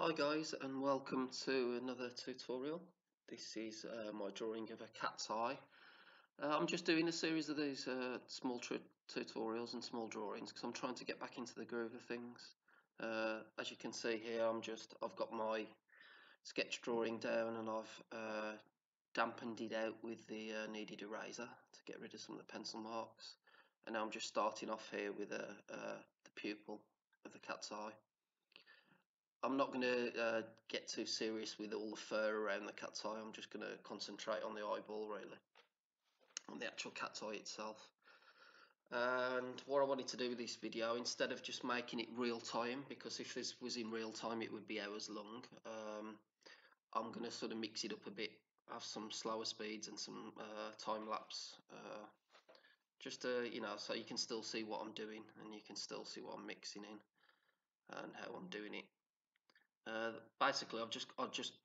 Hi guys, and welcome to another tutorial. This is my drawing of a cat's eye. I'm just doing a series of these small tutorials and small drawings because I'm trying to get back into the groove of things. As you can see here, I've got my sketch drawing down, and I've dampened it out with the kneaded eraser to get rid of some of the pencil marks. And now I'm just starting off here with the pupil of the cat's eye. I'm not going to get too serious with all the fur around the cat's eye. I'm just going to concentrate on the eyeball, really, on the actual cat's eye itself. And what I wanted to do with this video, instead of just making it real time, because if this was in real time it would be hours long, I'm going to sort of mix it up a bit, have some slower speeds and some time lapse, just to, you know, so you can still see what I'm doing and you can still see what I'm mixing in and how I'm doing it. Basically, I've just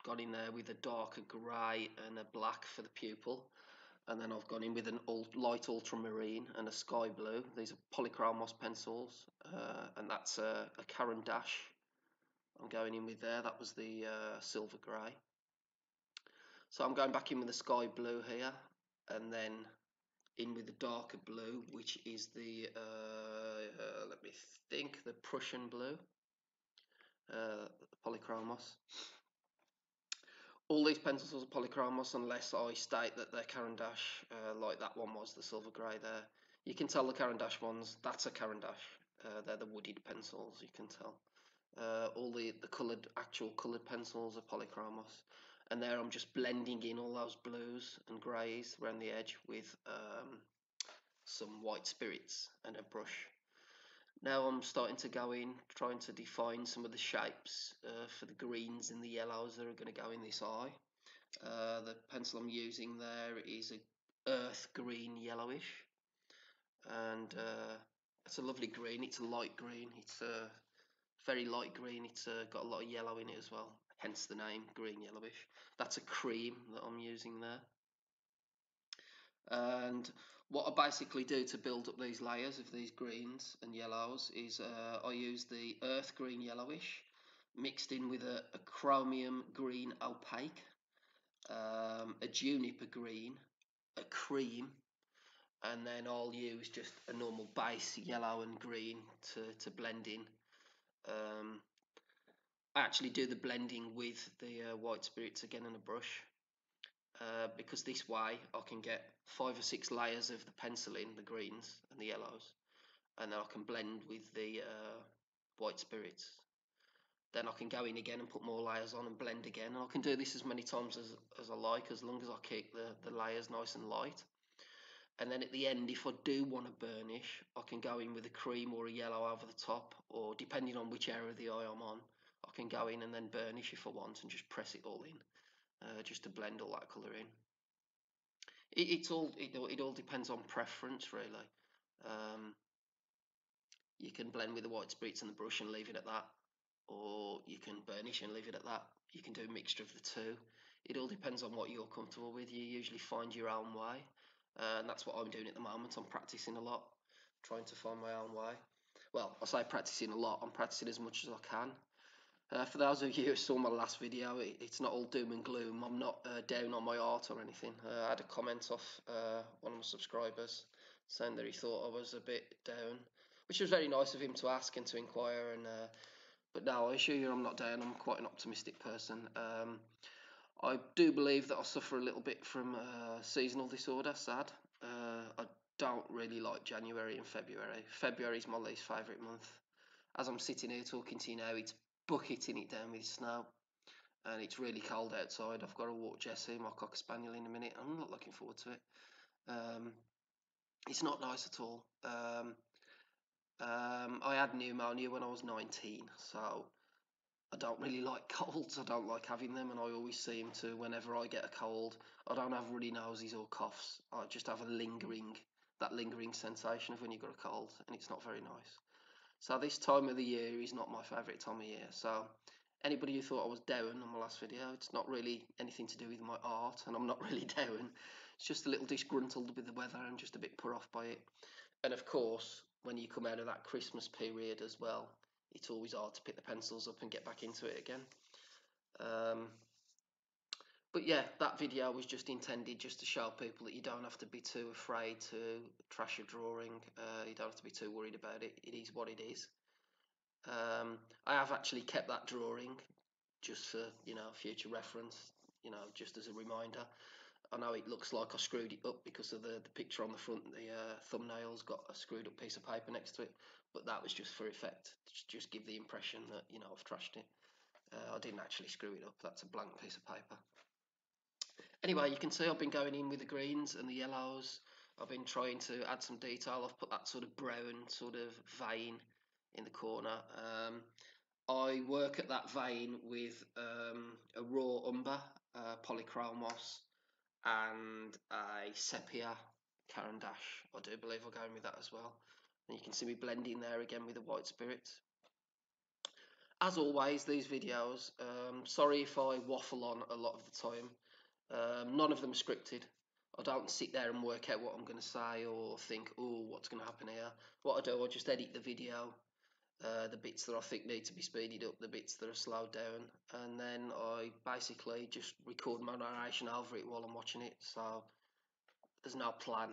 gone in there with a darker grey and a black for the pupil, and then I've gone in with an light ultramarine and a sky blue. These are Polychromos pencils, and that's a Caran d'Ache. I'm going in with there. That was the silver grey. So I'm going back in with the sky blue here, and then in with the darker blue, which is the let me think, the Prussian blue. Polychromos. All these pencils are Polychromos unless I state that they're Caran d'Ache, like that one was, the silver grey there. You can tell the Caran d'Ache ones, that's a Caran d'Ache. They're the wooded pencils, you can tell. All the coloured, actual coloured pencils are Polychromos. And there I'm just blending in all those blues and greys around the edge with some white spirits and a brush. Now I'm starting to go in, trying to define some of the shapes for the greens and the yellows that are going to go in this eye. The pencil I'm using there is a earth green yellowish, and it's a lovely green. It's a light green. It's a very light green. It's got a lot of yellow in it as well, hence the name green yellowish. That's a cream that I'm using there. And what I basically do to build up these layers of these greens and yellows is I use the earth green yellowish mixed in with a chromium green opaque, a juniper green, a cream, and then I'll use just a normal base yellow and green to blend in. I actually do the blending with the white spirits again in a brush. Because this way I can get 5 or 6 layers of the pencil in, the greens and the yellows, and then I can blend with the white spirits. Then I can go in again and put more layers on and blend again, and I can do this as many times as I like, as long as I keep the layers nice and light. And then at the end, if I do want to burnish, I can go in with a cream or a yellow over the top, or depending on which area of the eye I'm on, I can go in and then burnish if I want and just press it all in. Just to blend all that colour in. It all depends on preference, really. You can blend with the white spirits and the brush and leave it at that, or you can burnish and leave it at that. You can do a mixture of the two. It all depends on what you're comfortable with. You usually find your own way, and that's what I'm doing at the moment. I'm practising a lot, trying to find my own way. Well, I say practising a lot. I'm practising as much as I can. For those of you who saw my last video, it's not all doom and gloom. I'm not down on my art or anything. I had a comment off one of my subscribers saying that he thought I was a bit down, which was very nice of him to ask and to inquire. And but no, I assure you I'm not down. I'm quite an optimistic person. I do believe that I suffer a little bit from seasonal disorder, sad. I don't really like January and February. February is my least favourite month. As I'm sitting here talking to you now, it's bucketing it down with snow and it's really cold outside. I've got to walk Jessie, my cocker spaniel, in a minute. I'm not looking forward to it. It's not nice at all. I had pneumonia when I was 19, so I don't really like colds. I don't like having them, and I always seem to, whenever I get a cold, I don't have runny noses or coughs. I just have a lingering sensation of when you've got a cold, and it's not very nice. So this time of the year is not my favourite time of year. So anybody who thought I was down on my last video, it's not really anything to do with my art, and I'm not really down. It's just a little disgruntled with the weather and just a bit put off by it. And of course, when you come out of that Christmas period as well, it's always hard to pick the pencils up and get back into it again. But yeah, that video was just intended just to show people that you don't have to be too afraid to trash a drawing. You don't have to be too worried about it. It is what it is. I have actually kept that drawing just for, you know, future reference, you know, just as a reminder. I know it looks like I screwed it up because of the picture on the front, the thumbnail's got a screwed up piece of paper next to it, but that was just for effect, just give the impression that, you know, I've trashed it. I didn't actually screw it up, that's a blank piece of paper. Anyway, you can see I've been going in with the greens and the yellows. I've been trying to add some detail. I've put that sort of brown sort of vein in the corner. I work at that vein with a raw umber, Polychromos, and a sepia Caran d'Ache. I do believe I'm going with that as well. And you can see me blending there again with the white spirits. As always, these videos, sorry if I waffle on a lot of the time. None of them are scripted. I don't sit there and work out what I'm going to say or think, oh, what's going to happen here. What I do, I just edit the video, the bits that I think need to be speeded up, the bits that are slowed down, and then I basically just record my narration over it while I'm watching it. So there's no plan.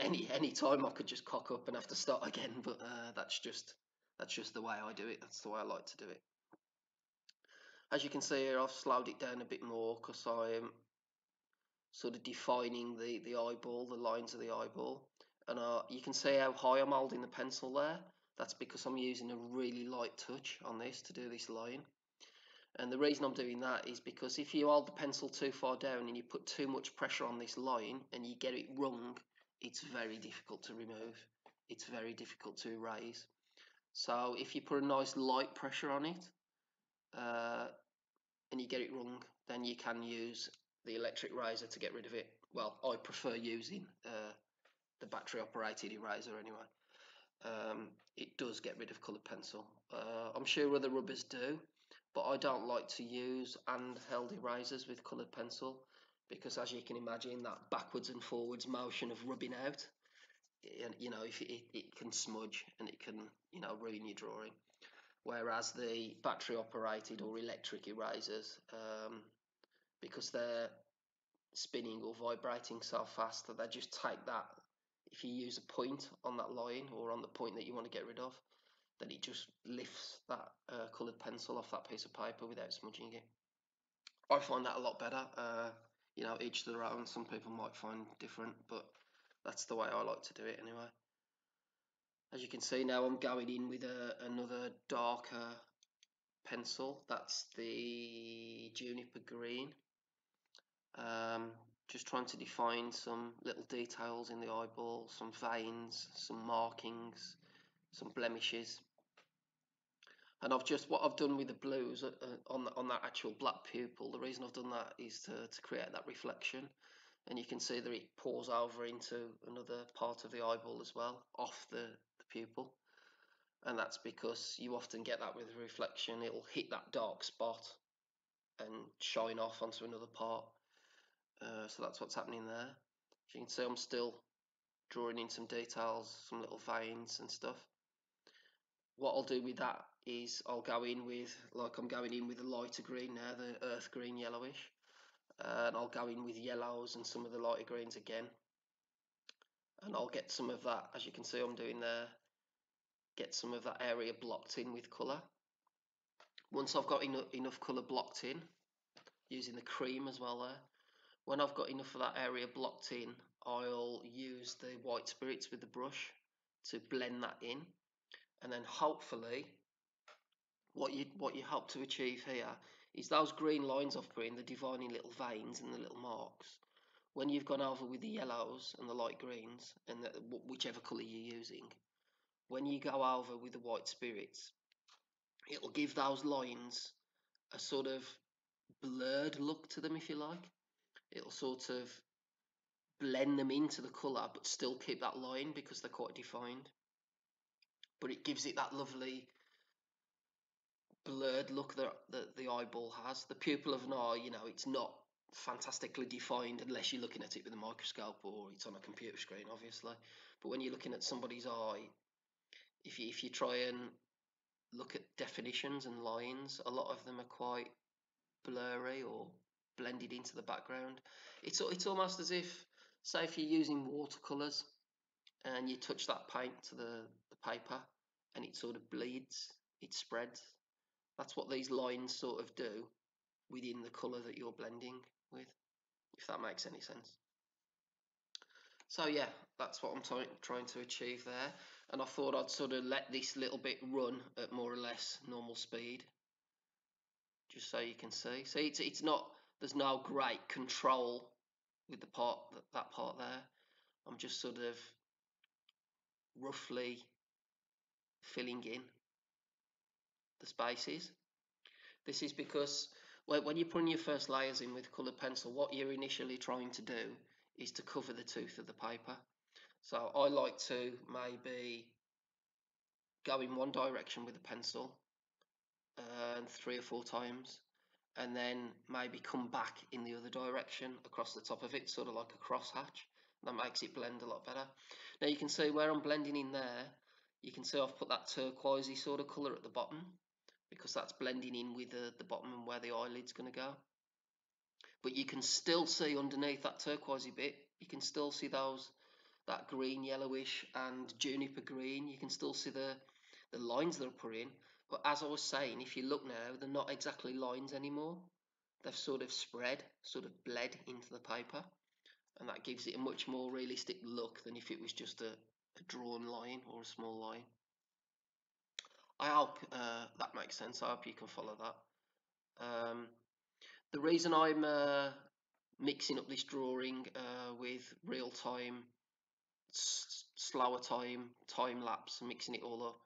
Any time I could just cock up and have to start again, but that's just the way I do it. That's the way I like to do it. As you can see here, I've slowed it down a bit more because I am sort of defining the eyeball, the lines of the eyeball. And you can see how high I'm holding the pencil there. That's because I'm using a really light touch on this to do this line. And the reason I'm doing that is because if you hold the pencil too far down and you put too much pressure on this line and you get it wrong, it's very difficult to remove. It's very difficult to erase. So if you put a nice light pressure on it, and you get it wrong, then you can use the electric eraser to get rid of it. Well, I prefer using the battery operated eraser anyway. It does get rid of coloured pencil. I'm sure other rubbers do, but I don't like to use handheld erasers with coloured pencil because, as you can imagine, that backwards and forwards motion of rubbing out, you know, if it can smudge and it can, you know, ruin your drawing. Whereas the battery operated or electric erasers, because they're spinning or vibrating so fast that they just take that, if you use a point on that line or on the point that you want to get rid of, then it just lifts that coloured pencil off that piece of paper without smudging it. I find that a lot better. You know, each to their own, some people might find different, but that's the way I like to do it anyway. As you can see now, I'm going in with another darker pencil. That's the juniper green. Just trying to define some little details in the eyeball, some veins, some markings, some blemishes. And what I've done with the blues on that actual black pupil, the reason I've done that is to create that reflection. And you can see that it pours over into another part of the eyeball as well, off the pupil. And that's because you often get that with reflection. It'll hit that dark spot and shine off onto another part. So that's what's happening there. As you can see, I'm still drawing in some details, some little veins and stuff. What I'll do with that is I'll go in with, like I'm going in with a lighter green now, the earth green yellowish. And I'll go in with yellows and some of the lighter greens again, and I'll get some of that, as you can see I'm doing there, get some of that area blocked in with colour. Once I've got enough colour blocked in, using the cream as well there, when I've got enough of that area blocked in, I'll use the white spirits with the brush to blend that in. And then hopefully what you hope to achieve here is those green lines I've put in, the divining little veins and the little marks. When you've gone over with the yellows and the light greens, and whichever colour you're using, when you go over with the white spirits, it'll give those lines a sort of blurred look to them, if you like. It'll sort of blend them into the colour, but still keep that line because they're quite defined. But it gives it that lovely blurred look that the eyeball has. The pupil of an eye, you know, it's not fantastically defined unless you're looking at it with a microscope or it's on a computer screen, obviously. But when you're looking at somebody's eye, if you try and look at definitions and lines, a lot of them are quite blurry or blended into the background. It's almost as if, say if you're using watercolors and you touch that paint to the paper and it sort of bleeds, it spreads. That's what these lines sort of do within the color that you're blending with, if that makes any sense. So yeah, that's what I'm trying to achieve there, and I thought I'd sort of let this little bit run at more or less normal speed, just so you can see. See, it's not, there's no great control with the part, that part there. I'm just sort of roughly filling in the spaces. This is because when you're putting your first layers in with coloured pencil, what you're initially trying to do is to cover the tooth of the paper. So I like to maybe go in one direction with the pencil and 3 or 4 times, and then maybe come back in the other direction across the top of it, sort of like a crosshatch. That makes it blend a lot better. Now you can see where I'm blending in there, you can see I've put that turquoisey sort of colour at the bottom, because that's blending in with the bottom and where the eyelid's going to go. But you can still see underneath that turquoisey bit, you can still see those, that green, yellowish and juniper green, you can still see the lines that I put in. But as I was saying, if you look now, they're not exactly lines anymore. They've sort of spread, sort of bled into the paper. And that gives it a much more realistic look than if it was just a drawn line or a small line. I hope that makes sense. I hope you can follow that. The reason I'm mixing up this drawing with real time, slower time, time lapse, mixing it all up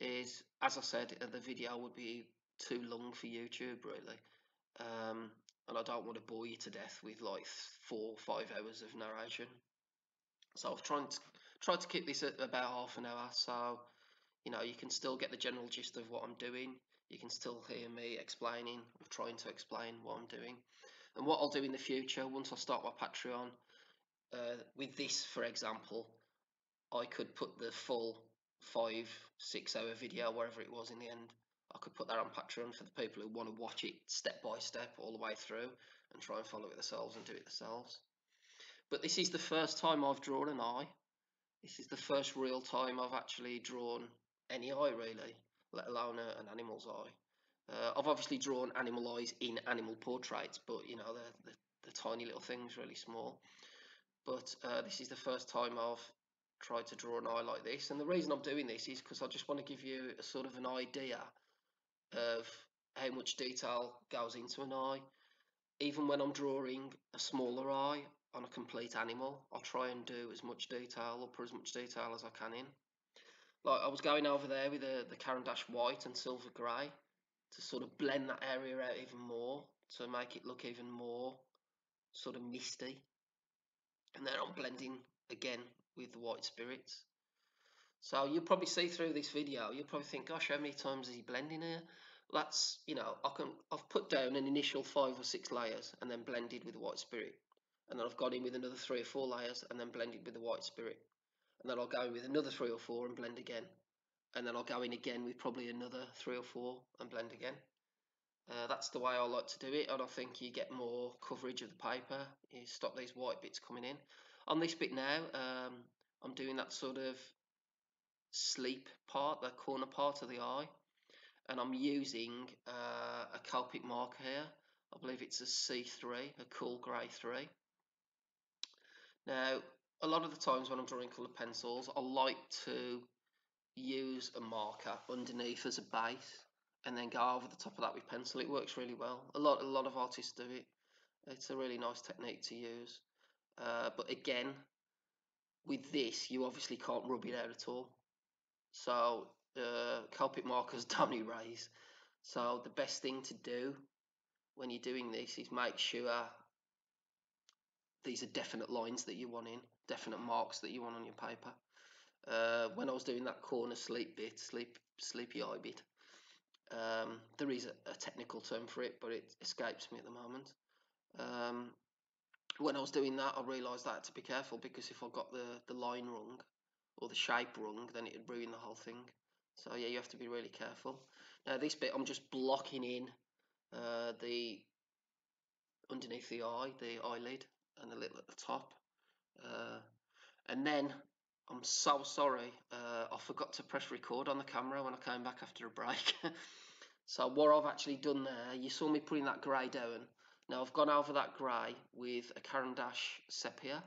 is, as I said, the video would be too long for YouTube really, and I don't want to bore you to death with like 4 or 5 hours of narration. So I've tried to keep this at about half an hour, so you know you can still get the general gist of what I'm doing. You can still hear me explaining, trying to explain what I'm doing. And what I'll do in the future, once I start my Patreon, with this, for example, I could put the full 5-6 hour video, wherever it was in the end, I could put that on Patreon for the people who want to watch it step by step all the way through and try and follow it themselves and do it themselves. But this is the first time I've drawn an eye. This is the first real time I've actually drawn any eye really, let alone an animal's eye. I've obviously drawn animal eyes in animal portraits, but you know, they're tiny little things, really small. But this is the first time I've tried to draw an eye like this, and the reason I'm doing this is because I just want to give you a sort of an idea of how much detail goes into an eye. Even when I'm drawing a smaller eye on a complete animal, I'll try and do as much detail, or put as much detail as I can in. Like I was going over there with the Caran d'Ache white and silver grey to sort of blend that area out even more, to make it look even more sort of misty. And then I'm blending again with the white spirits. So you'll probably see through this video, you'll probably think, gosh, how many times is he blending here? That's, you know, I've put down an initial 5 or 6 layers and then blended with the white spirit. And then I've gone in with another 3 or 4 layers and then blended with the white spirit. And then I'll go in with another 3 or 4 and blend again. And then I'll go in again with probably another 3 or 4 and blend again. That's the way I like to do it, and I think you get more coverage of the paper. You stop these white bits coming in. On this bit now, I'm doing that sort of sleep part, the corner part of the eye, and I'm using a Copic marker here. I believe it's a C3, a cool grey 3. Now, a lot of the times when I'm drawing coloured pencils, I like to use a marker underneath as a base and then go over the top of that with pencil. It works really well. A lot of artists do it. It's a really nice technique to use. But again, with this, you obviously can't rub it out at all. So Copic markers don't erase. So the best thing to do when you're doing this is make sure these are definite lines that you want in, definite marks that you want on your paper. When I was doing that corner sleep bit, sleepy eye bit, there is a technical term for it, but it escapes me at the moment. When I was doing that, I realised I had to be careful, because if I got the line wrong or the shape wrong, then it would ruin the whole thing. So yeah, you have to be really careful. Now this bit, I'm just blocking in the underneath the eye, the eyelid, and a little at the top. And then, I'm so sorry, I forgot to press record on the camera when I came back after a break. So what I've actually done there, you saw me putting that grey down. Now I've gone over that grey with a Caran d'Ache sepia,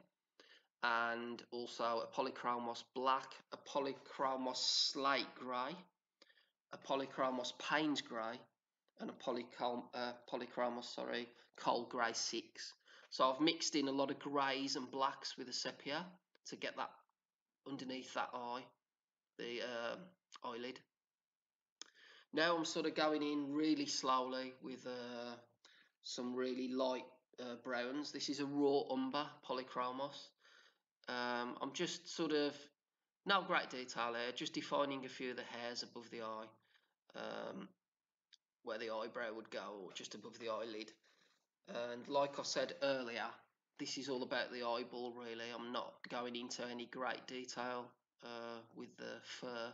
and also a Polychromos black, a Polychromos slate grey, a Polychromos Payne's grey, and a Polychromos coal grey 6. So I've mixed in a lot of greys and blacks with a sepia to get that underneath that eye, the eyelid. Now I'm sort of going in really slowly with some really light browns. This is a raw umber Polychromos. I'm just sort of, no great detail here, just defining a few of the hairs above the eye, where the eyebrow would go, or just above the eyelid. And like I said earlier, this is all about the eyeball really. I'm not going into any great detail with the fur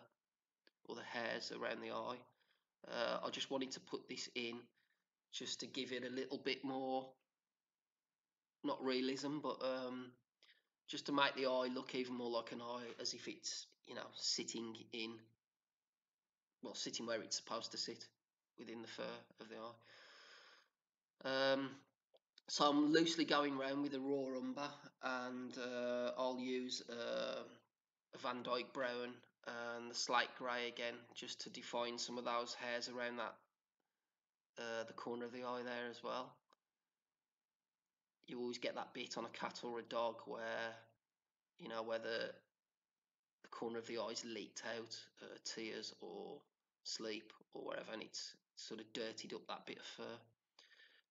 or the hairs around the eye. I just wanted to put this in just to give it a little bit more, not realism, but just to make the eye look even more like an eye, as if it's, you know, sitting in, well, sitting where it's supposed to sit, within the fur of the eye. So I'm loosely going around with a raw umber, and I'll use a Van Dyke brown and the slate grey again, just to define some of those hairs around that the corner of the eye there as well. You always get that bit on a cat or a dog where, you know, where the corner of the eye is leaked out, tears or sleep or wherever, and it's sort of dirtied up that bit of fur.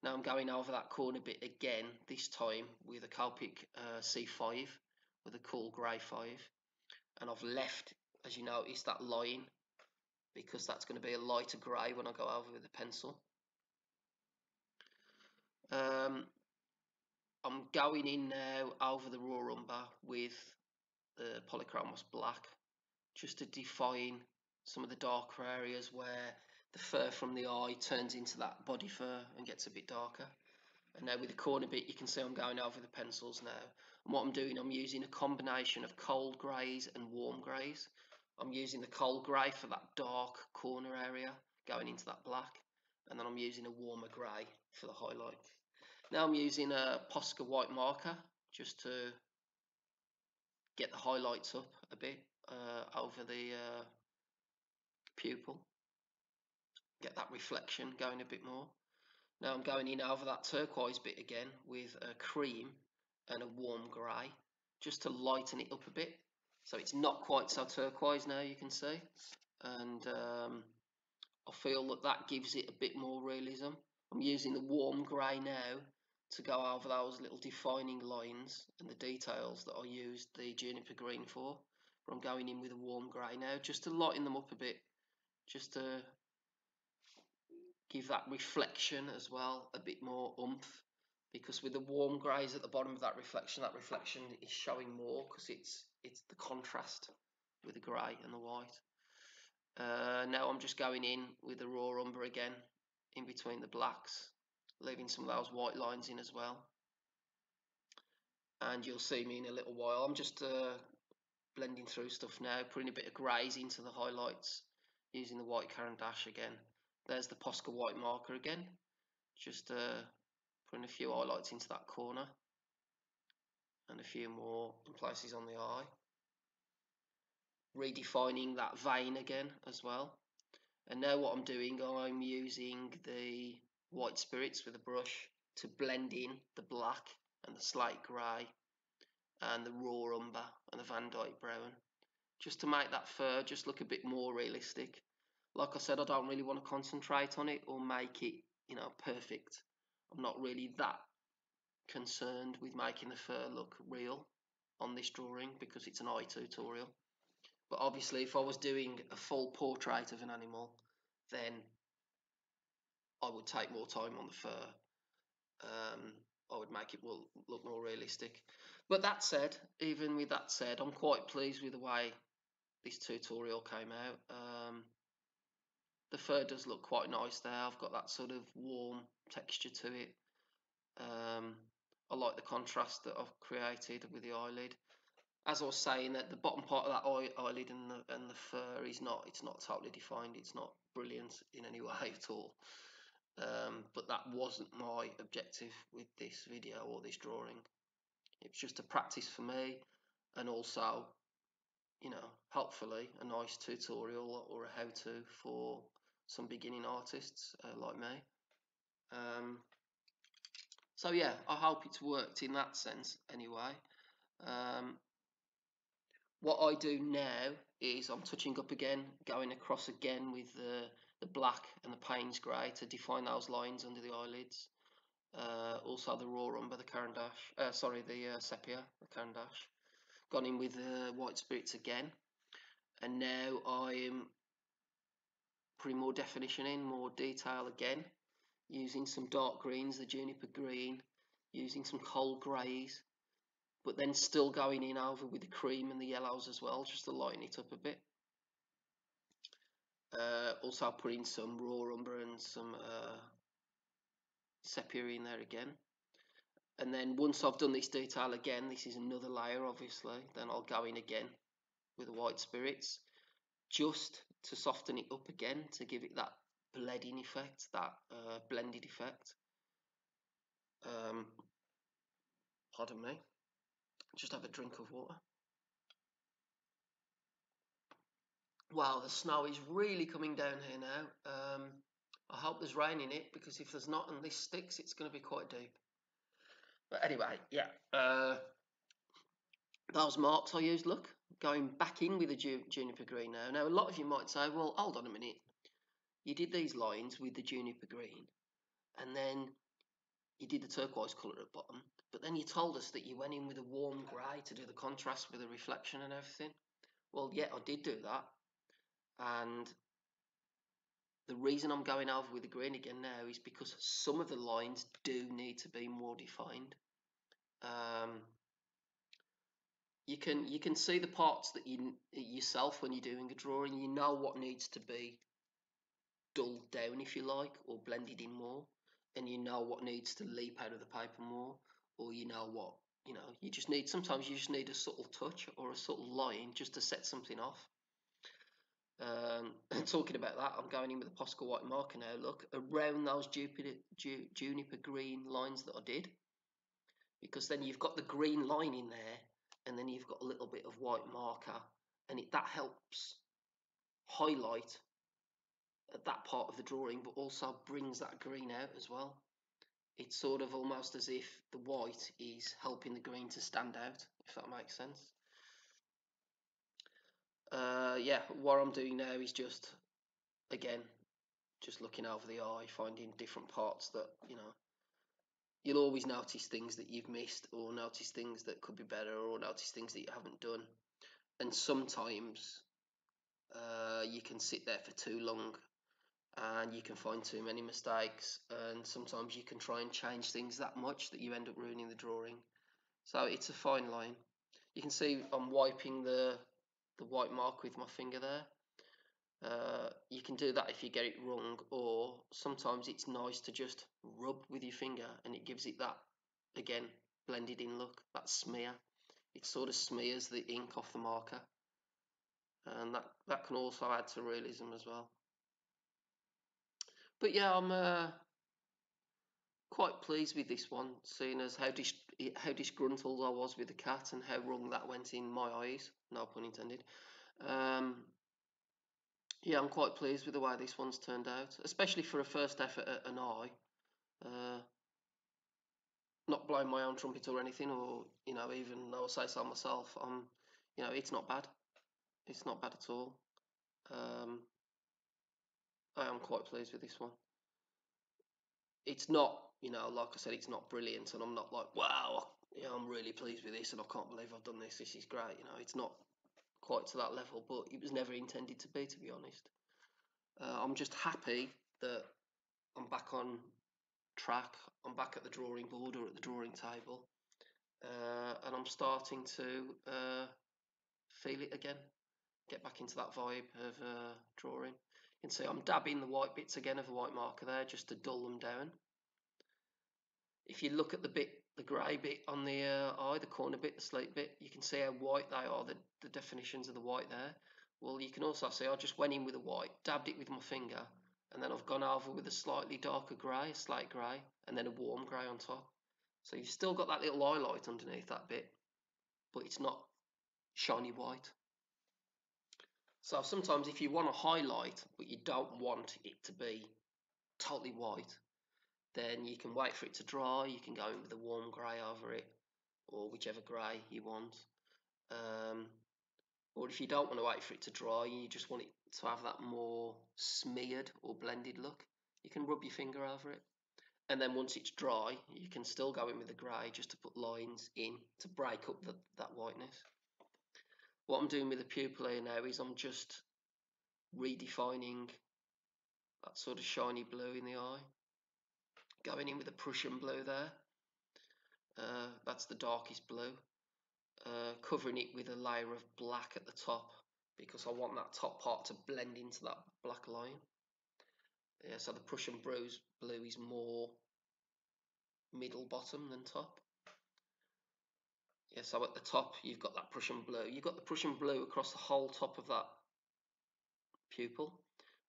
Now I'm going over that corner bit again, this time with a Copic C5 with a cool grey 5, and I've left, as you notice, that line, because that's going to be a lighter grey when I go over with the pencil. I'm going in now over the raw umber with the Polychromos black, just to define some of the darker areas where the fur from the eye turns into that body fur and gets a bit darker. And now with the corner bit, you can see I'm going over the pencils now. And what I'm doing, I'm using a combination of cold greys and warm greys. I'm using the cold grey for that dark corner area, going into that black. And then I'm using a warmer grey for the highlight. Now I'm using a Posca white marker just to get the highlights up a bit over the pupil. Get that reflection going a bit more. Now I'm going in over that turquoise bit again with a cream and a warm grey, just to lighten it up a bit. So it's not quite so turquoise now, you can see. And I feel that that gives it a bit more realism. I'm using the warm grey now to go over those little defining lines and the details that I used the juniper green for. But I'm going in with a warm grey now just to lighten them up a bit, just to give that reflection as well a bit more oomph, because with the warm greys at the bottom of that reflection is showing more, because it's the contrast with the grey and the white. Now I'm just going in with the raw umber again, in between the blacks, leaving some of those white lines in as well. And you'll see me in a little while. I'm just blending through stuff now, putting a bit of greys into the highlights, using the white Caran d'Ache again. There's the Posca white marker again, just putting a few highlights into that corner and a few more in places on the eye. Redefining that vein again as well. And now what I'm doing, I'm using the white spirits with a brush to blend in the black and the slate grey and the raw umber and the Van Dyke brown, just to make that fur just look a bit more realistic. Like I said, I don't really want to concentrate on it or make it, you know, perfect. I'm not really that concerned with making the fur look real on this drawing, because it's an eye tutorial. But obviously, if I was doing a full portrait of an animal, then I would take more time on the fur. I would make it look more realistic. But that said, even with that said, I'm quite pleased with the way this tutorial came out. The fur does look quite nice there. I've got that sort of warm texture to it. I like the contrast that I've created with the eyelid. As I was saying, that the bottom part of that eyelid and the fur is not totally defined. It's not brilliant in any way at all. But that wasn't my objective with this video or this drawing. It's just a practice for me, and also, you know, hopefully a nice tutorial or a how-to for some beginning artists like me. So yeah, I hope it's worked in that sense anyway. What I do now is I'm touching up again, going across again with the black and the Payne's grey to define those lines under the eyelids. Also the raw umber, the Caran d'Ache, the sepia, the Caran d'Ache. Gone in with the white spirits again, and now I'm putting more definition in, more detail again, using some dark greens, the juniper green, using some cold greys, but then still going in over with the cream and the yellows as well, just to lighten it up a bit. Also put in some raw umber and some sepia in there again. And then once I've done this detail again, this is another layer obviously, then I'll go in again with the white spirits just to soften it up again, to give it that bleeding effect, that blended effect. Pardon me, just have a drink of water. Wow, the snow is really coming down here now. I hope there's rain in it, because if there's not and this sticks, it's going to be quite deep. But anyway, yeah, those marks I used, look, going back in with the juniper green now. Now, a lot of you might say, well, hold on a minute. You did these lines with the juniper green, and then you did the turquoise colour at bottom, but then you told us that you went in with a warm grey to do the contrast with the reflection and everything. Well, yeah, I did do that. And the reason I'm going over with the green again now is because some of the lines do need to be more defined. You can see the parts that you yourself when you're doing a drawing. You know what needs to be dulled down, if you like, or blended in more, and you know what needs to leap out of the paper more, or you know what, you know, you just need, sometimes you just need a subtle touch or a subtle line just to set something off. And talking about that, I'm going in with a Posca white marker now, look, around those juniper green lines that I did, because then you've got the green line in there, and then you've got a little bit of white marker, and that helps highlight that part of the drawing, but also brings that green out as well. It's sort of almost as if the white is helping the green to stand out, if that makes sense. Yeah, what I'm doing now is just, again, just looking over the eye, finding different parts that, you know, you'll always notice things that you've missed, or notice things that could be better, or notice things that you haven't done. And sometimes you can sit there for too long and you can find too many mistakes, and sometimes you can try and change things that much that you end up ruining the drawing. So it's a fine line. You can see I'm wiping the white mark with my finger there. You can do that if you get it wrong, or sometimes it's nice to just rub with your finger and it gives it that, again, blended in look, that smear. It sort of smears the ink off the marker, and that can also add to realism as well. But yeah, I'm quite pleased with this one, seeing as how disgruntled I was with the cat and how wrong that went in my eyes. No pun intended. Yeah, I'm quite pleased with the way this one's turned out, especially for a first effort at an eye. Not blowing my own trumpet or anything, or, you know, even though I say so myself, you know, it's not bad. It's not bad at all. I am quite pleased with this one. It's not, you know, like I said, it's not brilliant, and I'm not like, wow, you know, I'm really pleased with this and I can't believe I've done this, this is great, you know, it's not quite to that level, but it was never intended to be honest. I'm just happy that I'm back on track, I'm back at the drawing board or at the drawing table, and I'm starting to feel it again. get back into that vibe of drawing. You can see I'm dabbing the white bits again of the white marker there just to dull them down. If you look at the bit, the grey bit on the eye, the corner bit, the slate bit, you can see how white they are, the definitions of the white there. Well, you can also see I just went in with a white, dabbed it with my finger, and then I've gone over with a slightly darker grey, a slate grey, and then a warm grey on top. So you've still got that little highlight underneath that bit, but it's not shiny white. So sometimes if you want to highlight, but you don't want it to be totally white, then you can wait for it to dry, you can go in with a warm grey over it, or whichever grey you want. Or if you don't want to wait for it to dry, you just want it to have that more smeared or blended look, you can rub your finger over it. And then once it's dry, you can still go in with the grey just to put lines in to break up that whiteness. What I'm doing with the pupil here now is I'm just redefining that sort of shiny blue in the eye. Going in with the Prussian blue there, that's the darkest blue. Covering it with a layer of black at the top because I want that top part to blend into that black line. Yeah, so the Prussian blue is more middle bottom than top. Yeah, so at the top you've got that Prussian blue. You've got the Prussian blue across the whole top of that pupil,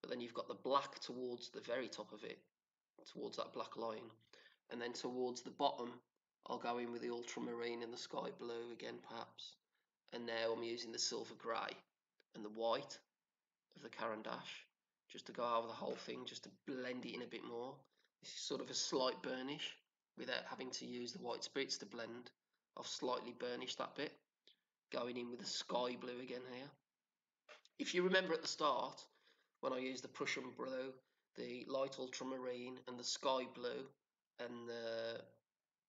but then you've got the black towards the very top of it, towards that black line. And then towards the bottom, I'll go in with the ultramarine and the sky blue again perhaps. And now I'm using the silver grey and the white of the Caran d'Ache just to go over the whole thing, just to blend it in a bit more. This is sort of a slight burnish without having to use the white spirits to blend. I've slightly burnished that bit, going in with the sky blue again here. If you remember at the start, when I used the Prussian blue, the light ultramarine and the sky blue and the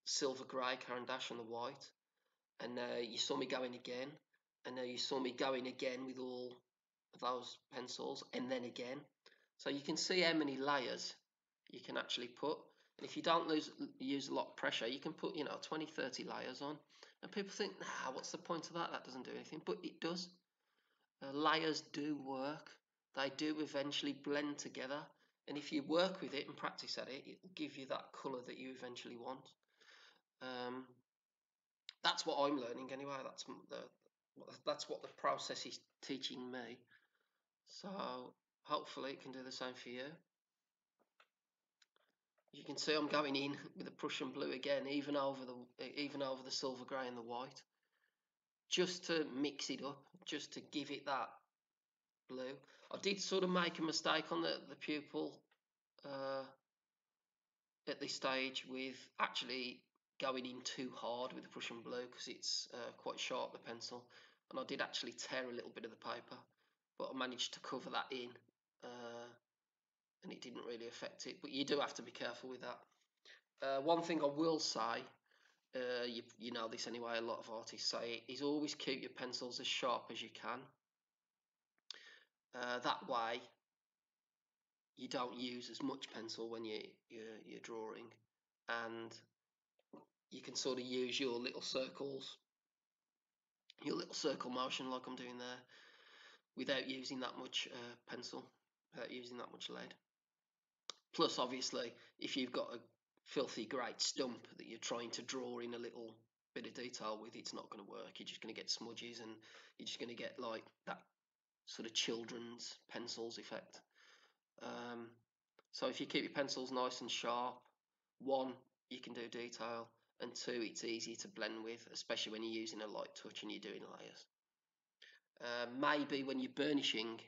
silver grey Caran d'Ache and the white, and you saw me going again, and now you saw me going again with all of those pencils, and then again. So you can see how many layers you can actually put, and if you don't use a lot of pressure, you can put 20-30 layers on, and people think, nah, what's the point of that, that doesn't do anything, but it does. Layers do work, they do eventually blend together, and if you work with it and practice at it, it will give you that colour that you eventually want. That's what I'm learning anyway, that's what the process is teaching me, so hopefully it can do the same for you. As you can see, I'm going in with the Prussian blue again, even over the silver grey and the white, just to mix it up, just to give it that blue. I did sort of make a mistake on the pupil at this stage with actually going in too hard with the Prussian blue because it's quite sharp, the pencil, and I did actually tear a little bit of the paper, but I managed to cover that in and it didn't really affect it, but you do have to be careful with that. One thing I will say, you know this anyway, a lot of artists say it, is always keep your pencils as sharp as you can. That way you don't use as much pencil when you're drawing, and you can sort of use your little circles, your little circle motion like I'm doing there, without using that much pencil, without using that much lead. Plus, obviously, if you've got a filthy great stump that you're trying to draw in a little bit of detail with, it's not going to work. You're just going to get smudges, and you're just going to get like that sort of children's pencils effect. So if you keep your pencils nice and sharp, one, you can do detail, and two, it's easy to blend with, especially when you're using a light touch and you're doing layers. Maybe when you're burnishing,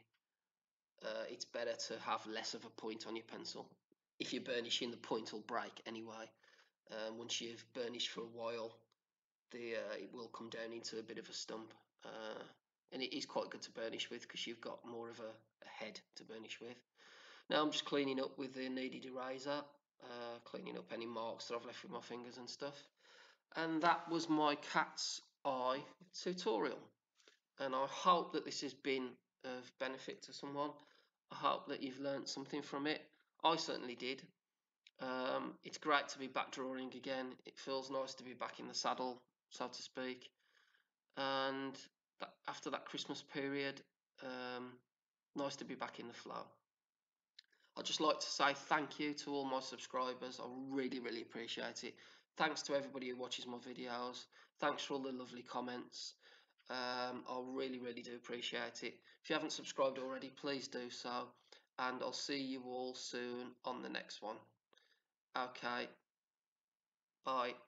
it's better to have less of a point on your pencil. If you're burnishing, the point will break anyway. Once you've burnished for a while, it will come down into a bit of a stump, and it is quite good to burnish with because you've got more of a head to burnish with. Now I'm just cleaning up with the kneaded eraser, cleaning up any marks that I've left with my fingers and stuff, and that was my cat's eye tutorial, and I hope that this has been of benefit to someone. I hope that you've learned something from it. I certainly did. It's great to be back drawing again. It feels nice to be back in the saddle, so to speak, and after that Christmas period, Nice to be back in the flow. I'd just like to say thank you to all my subscribers. I really appreciate it. Thanks to everybody who watches my videos. Thanks for all the lovely comments. I really do appreciate it. If you haven't subscribed already, please do so. And I'll see you all soon on the next one. Okay. Bye.